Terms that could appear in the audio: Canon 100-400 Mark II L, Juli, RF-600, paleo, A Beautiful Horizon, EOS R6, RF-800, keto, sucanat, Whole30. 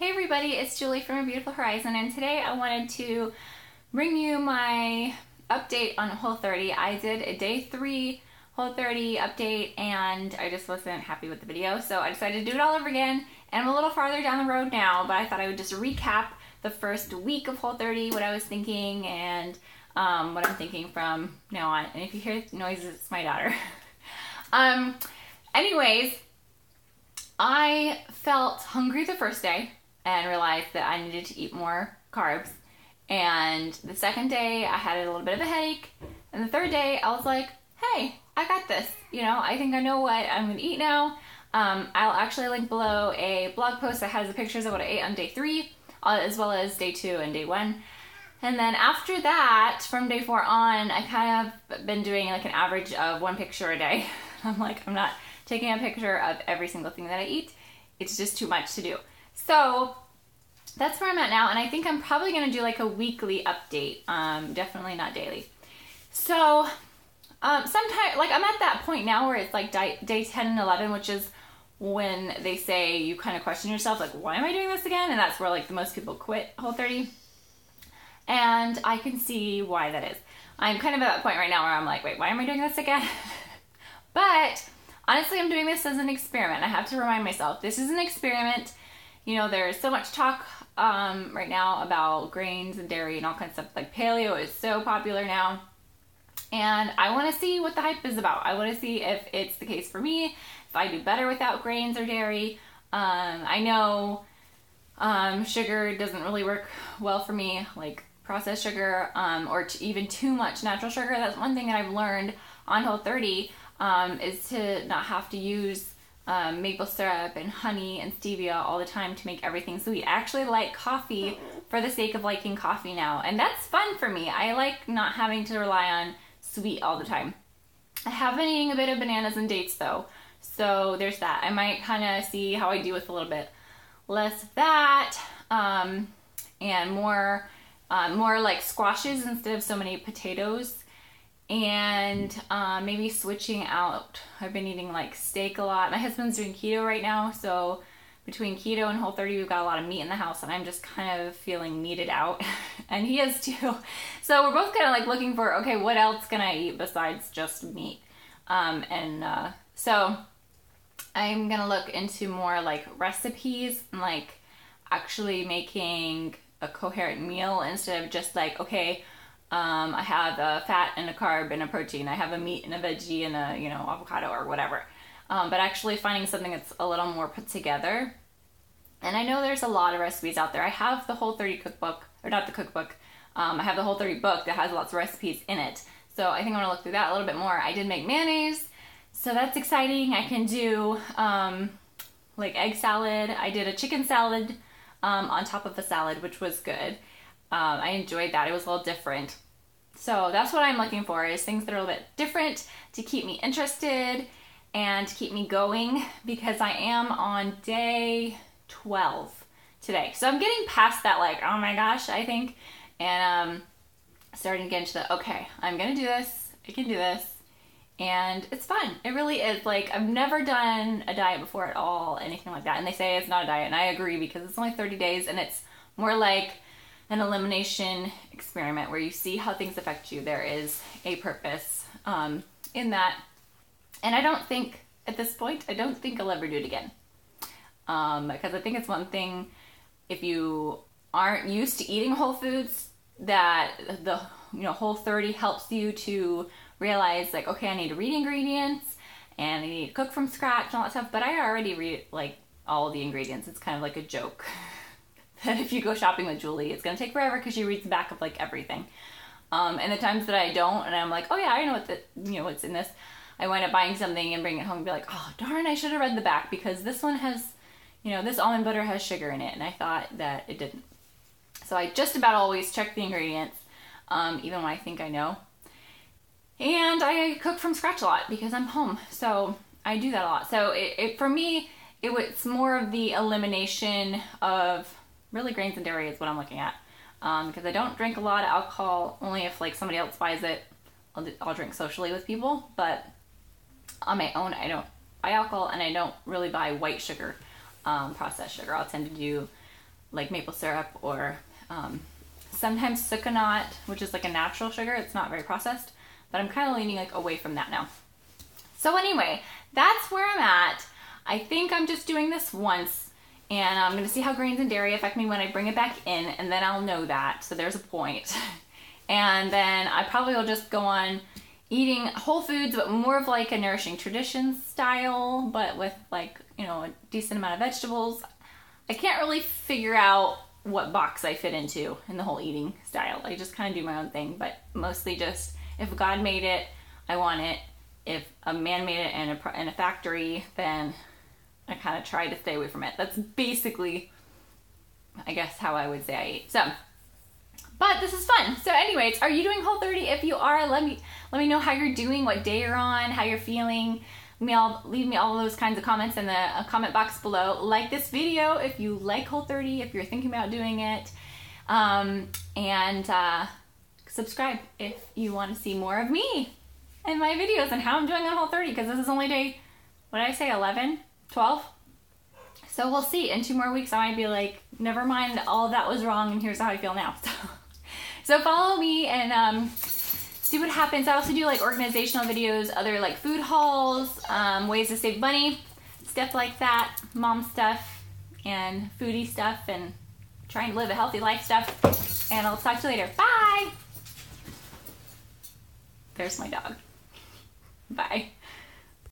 Hey everybody, it's Julie from A Beautiful Horizon, and today I wanted to bring you my update on Whole30. I did a day 3 Whole30 update and I just wasn't happy with the video, so I decided to do it all over again, and I'm a little farther down the road now, but I thought I would just recap the first week of Whole30, what I was thinking, and what I'm thinking from now on. And if you hear noises, it's my daughter. Anyways, I felt hungry the first day and realized that I needed to eat more carbs. And the second day I had a little bit of a headache. And the third day I was like, hey, I got this. You know, I think I know what I'm gonna eat now. I'll actually link below a blog post that has the pictures of what I ate on day 3, as well as day 2 and day 1. And then after that, from day 4 on, I kind of been doing like an average of 1 picture a day. I'm not taking a picture of every single thing that I eat. It's just too much to do. So that's where I'm at now, and I think I'm probably gonna do like a weekly update, definitely not daily. So sometimes, like, I'm at that point now where it's like day 10 and 11, which is when they say you kind of question yourself, like, why am I doing this again? And that's where like the most people quit Whole30, and I can see why that is. I'm kind of at that point right now where I'm like, wait, why am I doing this again? But honestly, I'm doing this as an experiment. I have to remind myself, this is an experiment. You know, there's so much talk right now about grains and dairy and all kinds of stuff. Like, paleo is so popular now. And I wanna see what the hype is about. I wanna see if it's the case for me, if I do better without grains or dairy. I know sugar doesn't really work well for me, like processed sugar or even too much natural sugar. That's one thing that I've learned on Whole30. Is to not have to use maple syrup and honey and stevia all the time to make everything sweet. I actually like coffee for the sake of liking coffee now, and that's fun for me. I like not having to rely on sweet all the time. I have been eating a bit of bananas and dates though, so there's that. I might kind of see how I do with a little bit less of that and more like squashes instead of so many potatoes. And maybe switching out. I've been eating like steak a lot. My husband's doing keto right now, so between keto and Whole30 we've got a lot of meat in the house, and I'm just kind of feeling meated out and he is too, so we're both kind of like looking for, okay, what else can I eat besides just meat? So I'm gonna look into more like recipes and like actually making a coherent meal instead of just like, okay, I have a fat and a carb and a protein. I have a meat and a veggie and a, you know, avocado or whatever. But actually finding something that's a little more put together. And I know there's a lot of recipes out there. I have the Whole30 cookbook, or not the cookbook. I have the Whole30 book that has lots of recipes in it. So I think I'm gonna look through that a little bit more. I did make mayonnaise, so that's exciting. I can do like egg salad. I did a chicken salad on top of a salad, which was good. I enjoyed that. It was a little different. So that's what I'm looking for, is things that are a little bit different to keep me interested and to keep me going, because I am on day 12 today. So I'm getting past that like, oh my gosh, I think, and starting to get into the, okay, I'm gonna do this, I can do this, and it's fun. It really is. Like, I've never done a diet before at all, anything like that, and they say it's not a diet, and I agree, because it's only 30 days and it's more like an elimination experiment where you see how things affect you. There is a purpose in that. And I don't think, at this point, I don't think I'll ever do it again. Because I think it's one thing, if you aren't used to eating whole foods, that the, you know, Whole30 helps you to realize like, okay, I need to read ingredients and I need to cook from scratch and all that stuff. But I already read like all the ingredients. It's kind of like a joke. That if you go shopping with Julie, it's gonna take forever because she reads the back of like everything. And the times that I don't, and I'm like, oh yeah, I know what's in this, I wind up buying something and bring it home and be like, oh darn, I should have read the back, because this one has, you know, this almond butter has sugar in it, and I thought that it didn't. So I just about always check the ingredients, even when I think I know. And I cook from scratch a lot because I'm home, so I do that a lot. So for me, it's more of the elimination of really grains and dairy is what I'm looking at, because I don't drink a lot of alcohol. Only if like somebody else buys it, I'll drink socially with people, but on my own I don't buy alcohol, and I don't really buy white sugar, processed sugar. I'll tend to do like maple syrup or sometimes sucanat, which is like a natural sugar. It's not very processed, but I'm kind of leaning like away from that now. So anyway, that's where I'm at. I think I'm just doing this once, and I'm gonna see how grains and dairy affect me when I bring it back in, and then I'll know that, so there's a point. And then I probably will just go on eating whole foods, but more of like a Nourishing Traditions style, but with like, you know, a decent amount of vegetables. I can't really figure out what box I fit into in the whole eating style. I just kind of do my own thing, but mostly just, if God made it, I want it. If a man made it in a factory, then I kind of try to stay away from it. That's basically, I guess, how I would say I eat. So, but this is fun. So anyways, are you doing Whole30? If you are, let me know how you're doing, what day you're on, how you're feeling. Leave me all those kinds of comments in the comment box below. Like this video if you like Whole30, if you're thinking about doing it. And subscribe if you want to see more of me and my videos and how I'm doing on Whole30, because this is only day, what did I say, 11? 12? So we'll see. In 2 more weeks, I might be like, never mind, all of that was wrong, and here's how I feel now. So follow me and see what happens. I also do like organizational videos, other like food hauls, ways to save money, stuff like that, mom stuff and foodie stuff and trying to live a healthy life stuff. And I'll talk to you later. Bye! There's my dog. Bye.